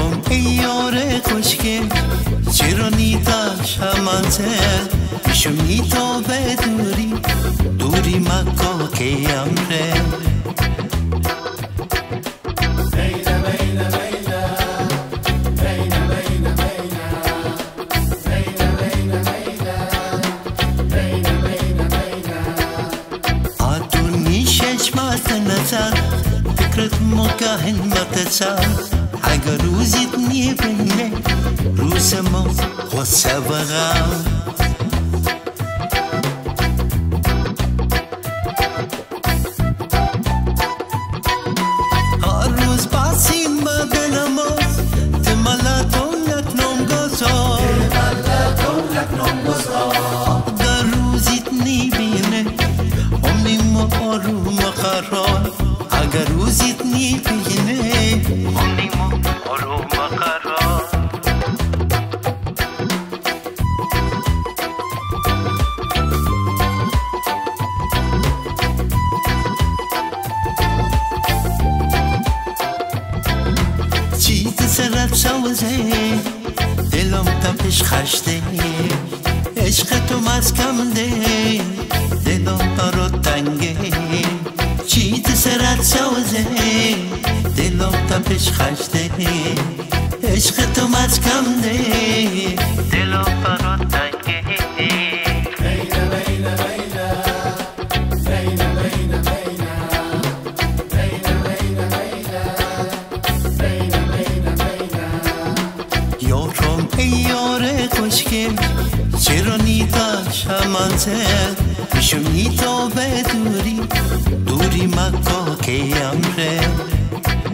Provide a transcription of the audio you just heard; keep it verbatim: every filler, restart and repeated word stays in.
کن ای یار خوشگل، چرا نیتاش همانتر پیشم نیتا به دوری دوری مکا که امره فکرت مکاهن متسار اگر روزیت نیبینه روز ما خود سبغم هر روز باسیم بدلما تمالا دولت نمگذار تمالا دولت نمگذار در روزیت نیبینه امنیم ما رو مقرار اگر روزیت نیبینه امنیم ما رو مقرار چی تسرد سوزه دلم تپش خشته عشق تو مسکم ده دلم برو تنگه چی تسرد سوزه دلم تپش خشته عشق تو مسکم ده دلم برو تنگه یارم ای یار خوشگل چرا نیتاش همانتر پیشم نیتا به دوری دوری مکا که امره